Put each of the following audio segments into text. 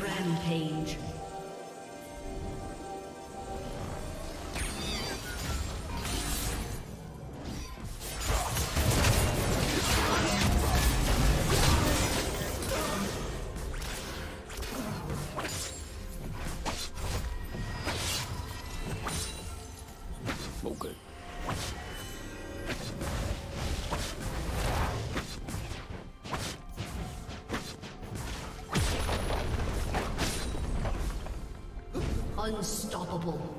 Rampage. smoke it. Unstoppable.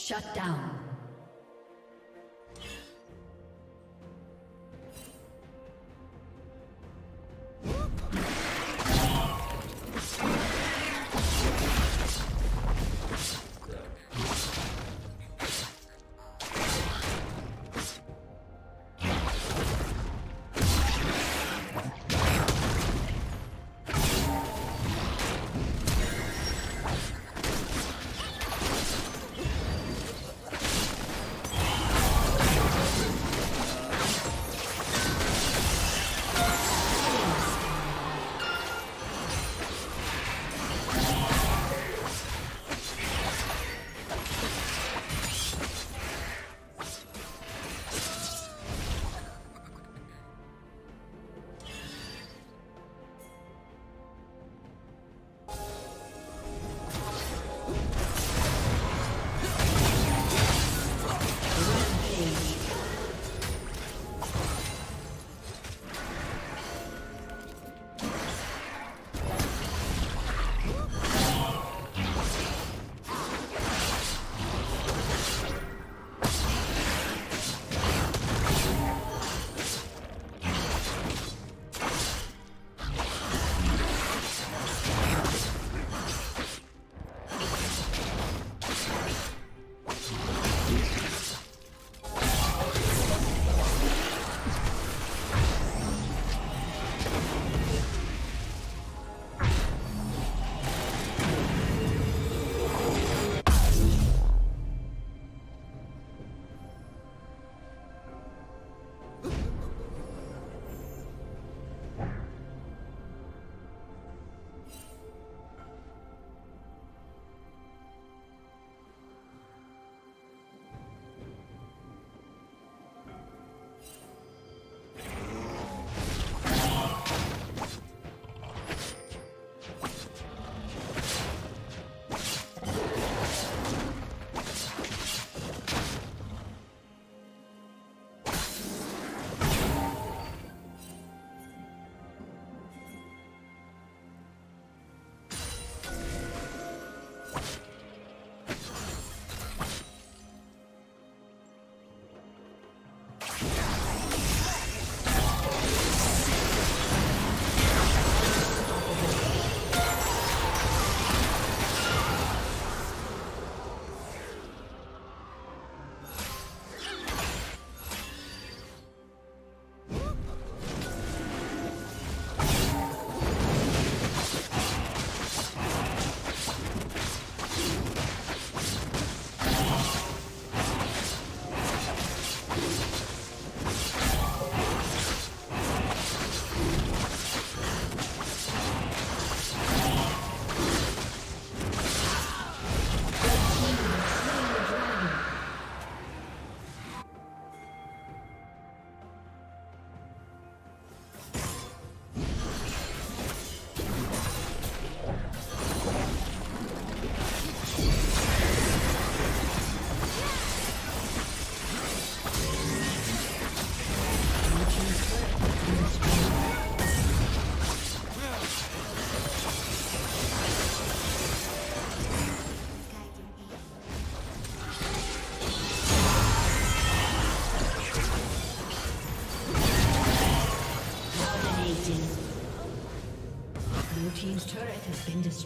Shut down.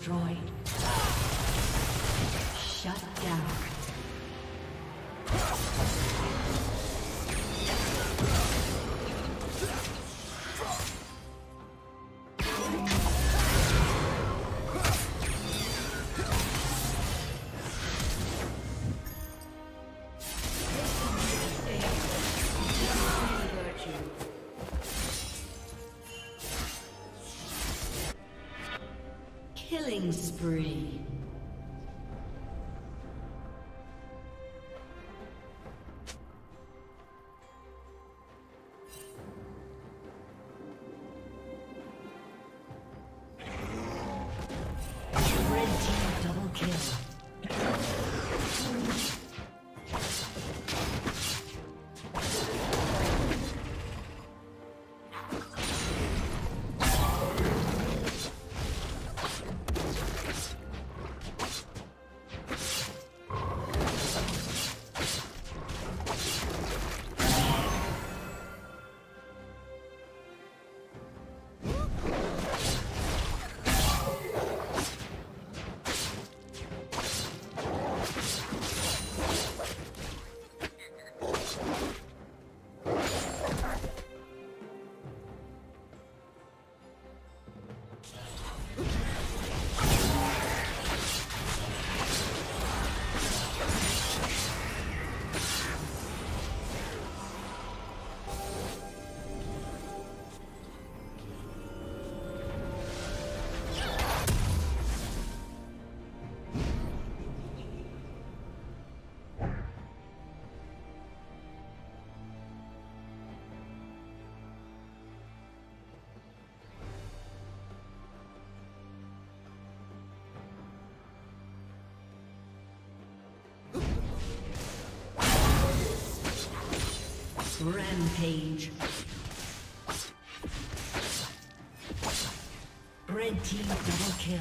destroyed. Shut down. Killing spree. Rampage. Red team double kill.